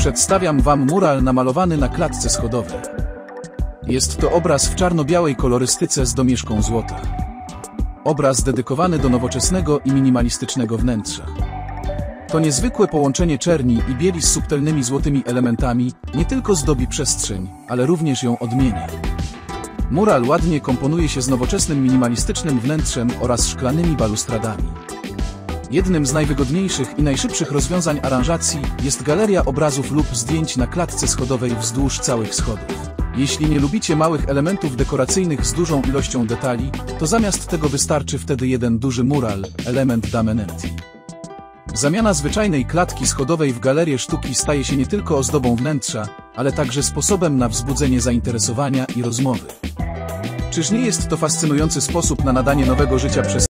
Przedstawiam wam mural namalowany na klatce schodowej. Jest to obraz w czarno-białej kolorystyce z domieszką złota. Obraz dedykowany do nowoczesnego i minimalistycznego wnętrza. To niezwykłe połączenie czerni i bieli z subtelnymi złotymi elementami nie tylko zdobi przestrzeń, ale również ją odmienia. Mural ładnie komponuje się z nowoczesnym minimalistycznym wnętrzem oraz szklanymi balustradami. Jednym z najwygodniejszych i najszybszych rozwiązań aranżacji jest galeria obrazów lub zdjęć na klatce schodowej wzdłuż całych schodów. Jeśli nie lubicie małych elementów dekoracyjnych z dużą ilością detali, to zamiast tego wystarczy wtedy jeden duży mural, element d'Amenenti. Zamiana zwyczajnej klatki schodowej w galerię sztuki staje się nie tylko ozdobą wnętrza, ale także sposobem na wzbudzenie zainteresowania i rozmowy. Czyż nie jest to fascynujący sposób na nadanie nowego życia przez